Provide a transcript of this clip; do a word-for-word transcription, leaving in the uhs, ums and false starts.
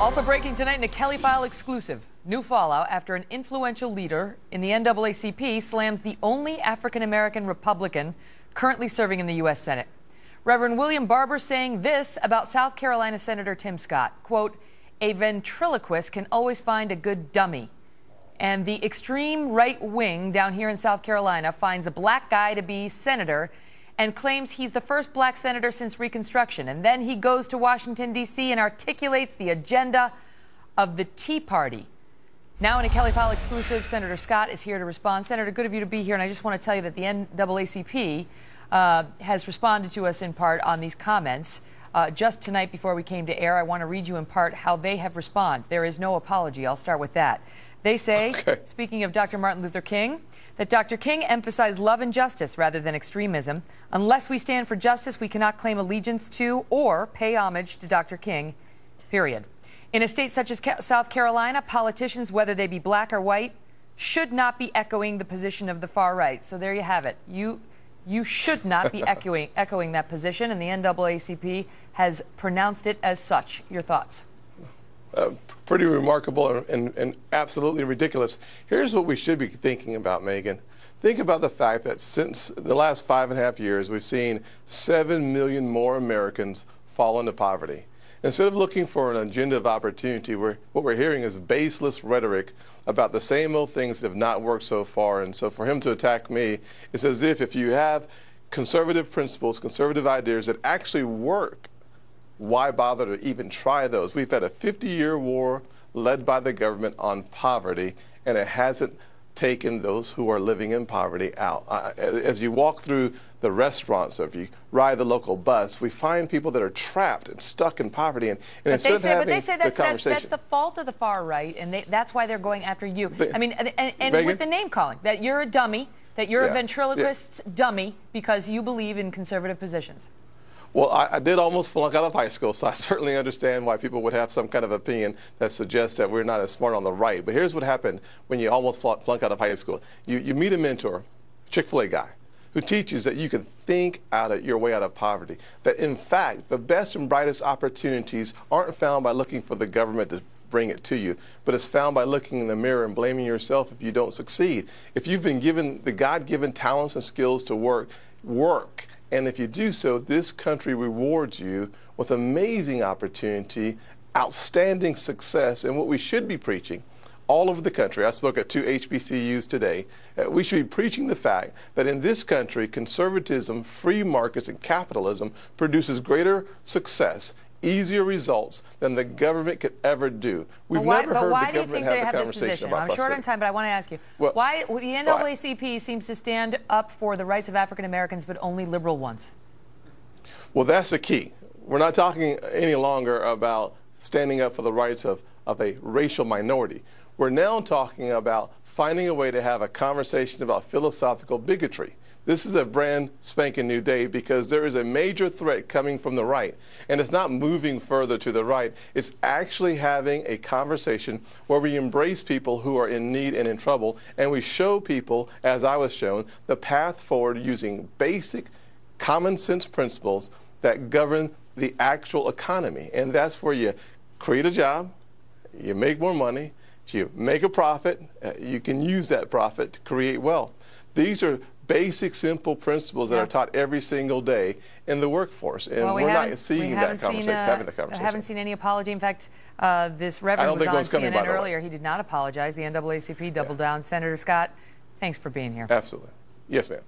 Also breaking tonight in a Kelly File exclusive, new fallout after an influential leader in the N double A C P slams the only African-American Republican currently serving in the U S Senate. Reverend William Barber saying this about South Carolina Senator Tim Scott, quote, "A ventriloquist can always find a good dummy." And the extreme right wing down here in South Carolina finds a black guy to be senator and claims he's the first black senator since Reconstruction. And then he goes to Washington, D C and articulates the agenda of the Tea Party. Now in a Kelly File exclusive, Senator Scott is here to respond. Senator, good of you to be here, and I just want to tell you that the N double A C P uh, has responded to us in part on these comments. Uh, just tonight before we came to air, I want to read you in part how they have responded. There is no apology. I'll start with that. They say, okay. Speaking of Doctor Martin Luther King, that Doctor King emphasized love and justice rather than extremism. Unless we stand for justice, we cannot claim allegiance to or pay homage to Doctor King, period. In a state such as South Carolina, politicians, whether they be black or white, should not be echoing the position of the far right. So there you have it. You, you should not be echoing, echoing that position, and the N double A C P has pronounced it as such. Your thoughts? Uh, pretty remarkable and, and, and absolutely ridiculous. Here's what we should be thinking about, Megan. Think about the fact that since the last five and a half years, we've seen seven million more Americans fall into poverty. Instead of looking for an agenda of opportunity, we're, what we're hearing is baseless rhetoric about the same old things that have not worked so far. And so for him to attack me, it's as if if you have conservative principles, conservative ideas that actually work, why bother to even try those? We've had a fifty-year war led by the government on poverty, and it hasn't taken those who are living in poverty out. Uh, as you walk through the restaurants, or if you ride the local bus, we find people that are trapped and stuck in poverty. And, and instead of having the conversation, but they say that's, that's, that's the fault of the far right, and they, that's why they're going after you. They, I mean, and, and, and with the name calling, that you're a dummy, that you're yeah. a ventriloquist yeah. dummy because you believe in conservative positions. Well, I, I did almost flunk out of high school, so I certainly understand why people would have some kind of opinion that suggests that we're not as smart on the right. But here's what happened when you almost flunk out of high school. You, you meet a mentor, Chick-fil-A guy, who teaches that you can think out of your way out of poverty. That, in fact, the best and brightest opportunities aren't found by looking for the government to bring it to you, but it's found by looking in the mirror and blaming yourself if you don't succeed. If you've been given the God-given talents and skills to work, work. And if you do so, this country rewards you with amazing opportunity, outstanding success, and what we should be preaching all over the country. I spoke at two H B C Us today. Uh, we should be preaching the fact that in this country, conservatism, free markets, and capitalism produces greater success, easier results than the government could ever do. We've why, never heard the government have, have a conversation about prosperity. I'm short on time, but I want to ask you, well, why the N double A C P why? seems to stand up for the rights of African Americans, but only liberal ones? Well, that's the key. We're not talking any longer about standing up for the rights of, of a racial minority. We're now talking about finding a way to have a conversation about philosophical bigotry. This is a brand spanking new day because there is a major threat coming from the right, and it's not moving further to the right. It's actually having a conversation where we embrace people who are in need and in trouble, and we show people, as I was shown, the path forward using basic common sense principles that govern the actual economy. And that's where you create a job, you make more money, you make a profit, you can use that profit to create wealth. These are basic, simple principles that yeah. are taught every single day in the workforce, and well, we we're not seeing we that conversation. A, having the conversation. I haven't seen any apology. In fact, uh, this reverend was on C N N coming, earlier. He did not apologize. The N double A C P doubled yeah. down. Senator Scott, thanks for being here. Absolutely. Yes, ma'am.